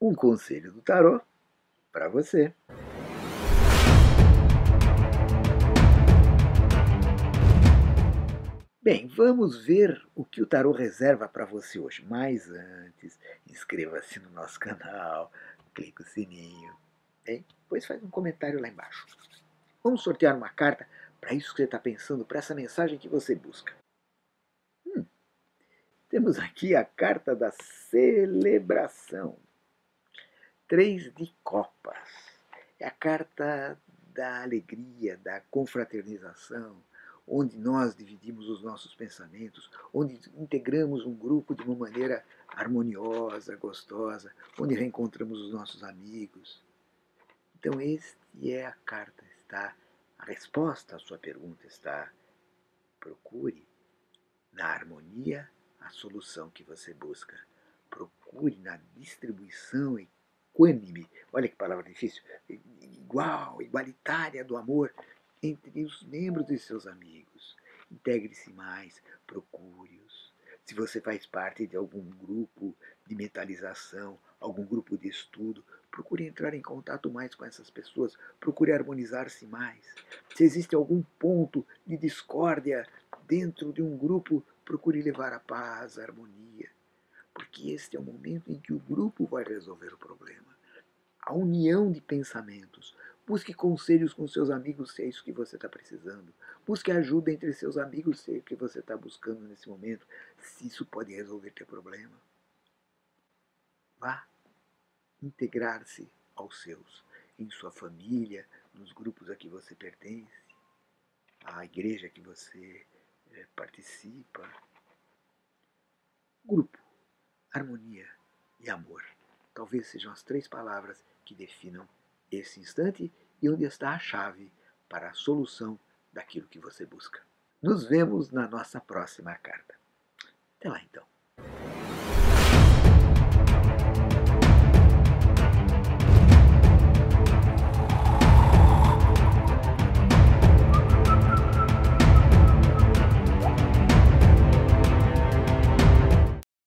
um conselho do tarô para você. Bem, vamos ver o que o tarô reserva para você hoje. Mas antes, inscreva-se no nosso canal, clique no sininho, hein? Depois faz um comentário lá embaixo. Vamos sortear uma carta para isso que você está pensando, para essa mensagem que você busca. Temos aqui a carta da celebração. 3 de copas. É a carta da alegria, da confraternização, onde nós dividimos os nossos pensamentos, onde integramos um grupo de uma maneira harmoniosa, gostosa, onde reencontramos os nossos amigos. Então, este é a carta, está a resposta à sua pergunta, está: procure na harmonia a solução que você busca. Procure na distribuição equânime, olha que palavra difícil, igual, igualitária do amor entre os membros de seus amigos. Integre-se mais, procure-os. Se você faz parte de algum grupo de mentalização, algum grupo de estudo, procure entrar em contato mais com essas pessoas, procure harmonizar-se mais. Se existe algum ponto de discórdia dentro de um grupo, procure levar a paz, a harmonia, porque este é o momento em que o grupo vai resolver o problema. A união de pensamentos. Busque conselhos com seus amigos se é isso que você está precisando. Busque ajuda entre seus amigos se é o que você está buscando nesse momento, se isso pode resolver teu problema. Vá integrar-se aos seus, em sua família, nos grupos a que você pertence, à igreja que você participa. Grupo, harmonia e amor. Talvez sejam as 3 palavras que definam esse instante e onde está a chave para a solução daquilo que você busca. Nos vemos na nossa próxima carta. Até lá, então.